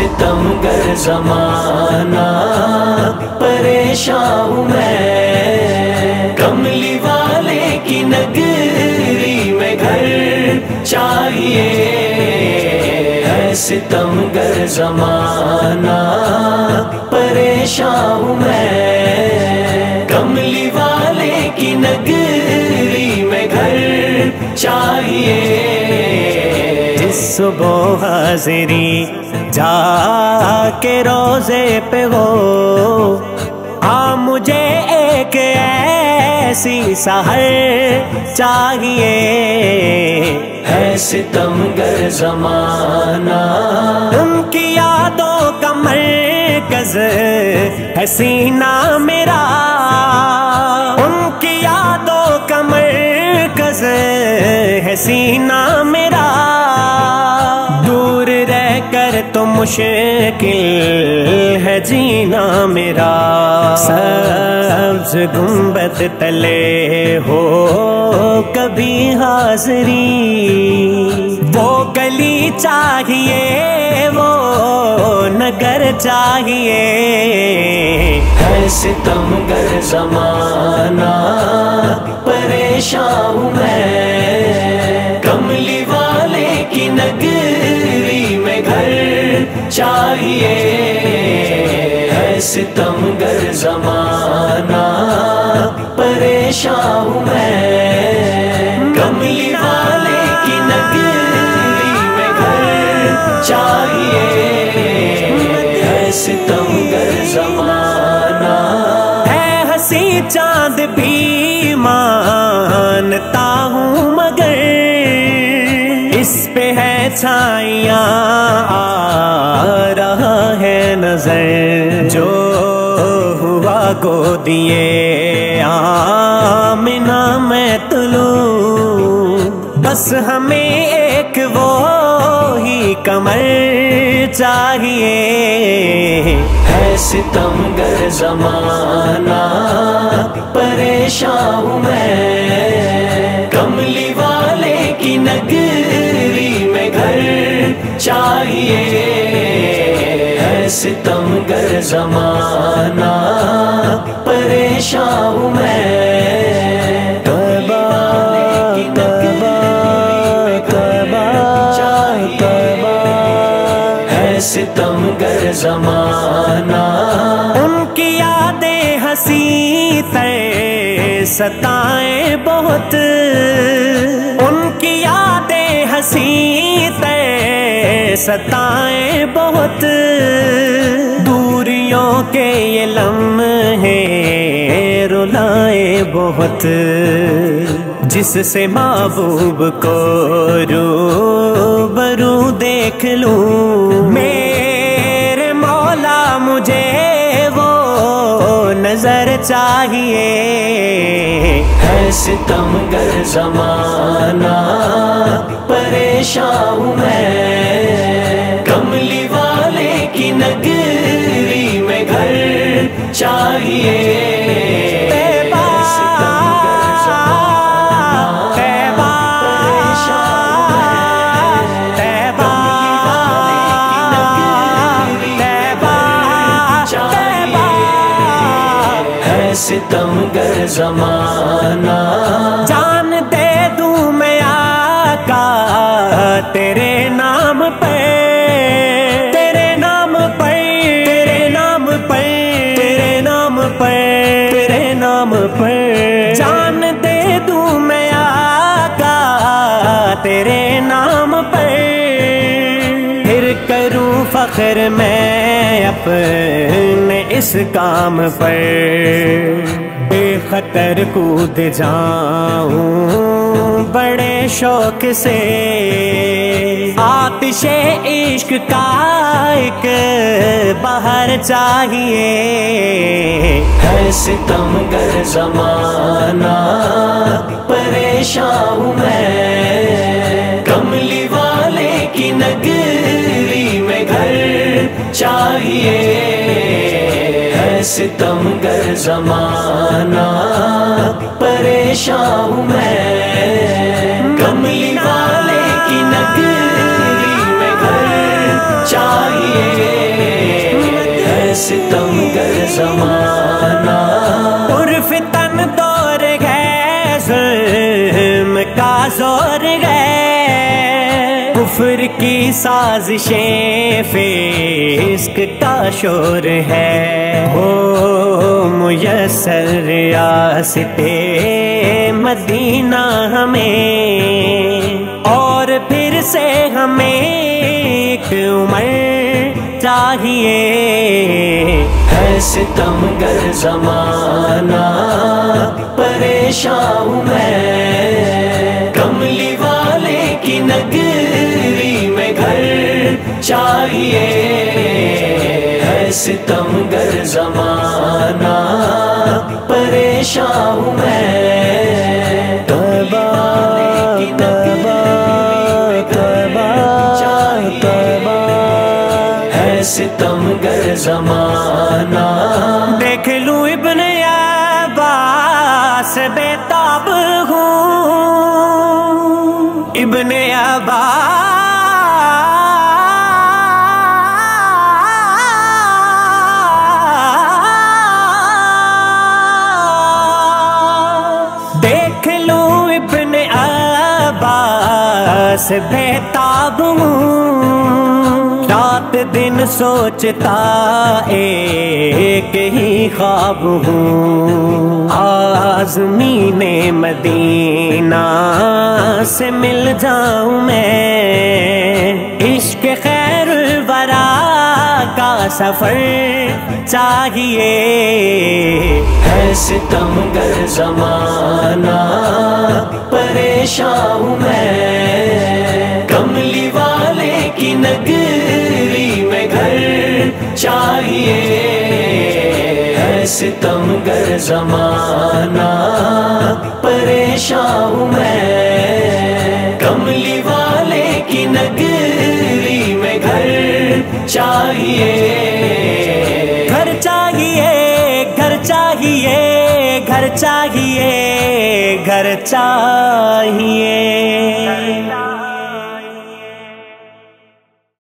सितमगर ज़माना परेशान हूँ मैं, कमली वाले की नगरी में घर चाहिए। है सितमगर ज़माना परेशान हूँ मैं, कमली वाले की नगरी में घर चाहिए। सुबह हाज़िरी जाके रोजे पे हो, आ मुझे एक ऐसी सहर चाहिए। है सितमगर ज़माना उनकी यादों का मरकज़ है सीना मेरा, उनकी यादों का मरकज़ है सीना मेरा। तो मुश्किल है जीना मेरा, सब्ज गुंबद तले हो कभी हाज़री। वो गली चाहिए, वो नगर चाहिए। है सितमगर ज़माना परेशान हूँ मैं, कमली वाले की नगरी में घर चाहिए। है सितमगर ज़माना परेशान हूँ मैं, कमली वाले की नगरी में घर चाहिए। है सितमगर ज़माना है हंसी चाँद भी मानता हूँ, मगर इस पे है छाया आ रहा है नजर। जो हुआ को दिए आमिना मैं तुलूं, बस हमें एक वो ही कमर चाहिए। है सितमगर ज़माना परेशान हूँ मैं, कमली वाले की नगरी में घर चाहिए। है सितमगर ज़माना परेशान हूँ मैं, तैबा तैबा तैबा तैबा। है सितमगर ज़माना उनकी यादें हंसी तय सताए बहुत, उनकी यादें हंसी तय सताए बहुत। दूरियों के ये लम्हे रुलाए बहुत, जिससे महबूब को रूबरू देख लूं। मेरे मौला मुझे नजर चाहिए। है सितमगर ज़माना परेशान हूँ मैं, कमली वाले की नगरी में घर चाहिए। तैबा तैबा तैबा तैबा। है सितमगर ज़माना जान दे दूं मैं आका तेरे नाम पे, तेरे नाम पे, तेरे नाम पे, तेरे नाम पे, तेरे नाम पे। जान दे दूं मैं आका तेरे नाम पे, फिर करूं फख्र मैं अपने इस काम पर। बेखतर कूद जाऊं बड़े शौक से, आतिशे इश्क का एक बहार चाहिए। है सितमगर ज़माना परेशान हूँ मैं, कमली वाले की नगरी में घर चाहिए। है सितमगर ज़माना परेशान हूँ मैं, कमली वाले की नगरी में घर चाहिए। सितम कर ज़माना उर्फ़ तन दौर है, ज़ुल्म का ज़ोर है, कुफ़्र की साज़िशें फ़िस्क का शोर है। हो मुयस्सर रियासते मदीना हमें, और फिर से हमें एक उम्र चाहिए। है सितमगर ज़माना परेशान हूँ मैं, कमली वाले की नगरी में घर चाहिए। है सितमगर ज़माना परेशान हूँ मैं, तैबा तैबा तैबा तैबा। सितमगर ज़माना देख लूँ इब्न अब्बास बेताब हूँ, इब्न अब्बास देख लूँ, इब्न अब्बास बेताब हूँ। रात दिन सोचता एक ही ख्वाब हूँ, आज़मीने मदीना से मिल जाऊँ मैं। इश्क़ खैरुल वरा का सफ़र चाहिए। है सितमगर ज़माना परेशान हूँ मैं, कमली वाले की नगरी चाहिए। है सितमगर ज़माना परेशान हूँ मैं, कमली वाले की नगरी में घर चाहिए। घर चाहिए, घर चाहिए, घर चाहिए, घर चाहिए।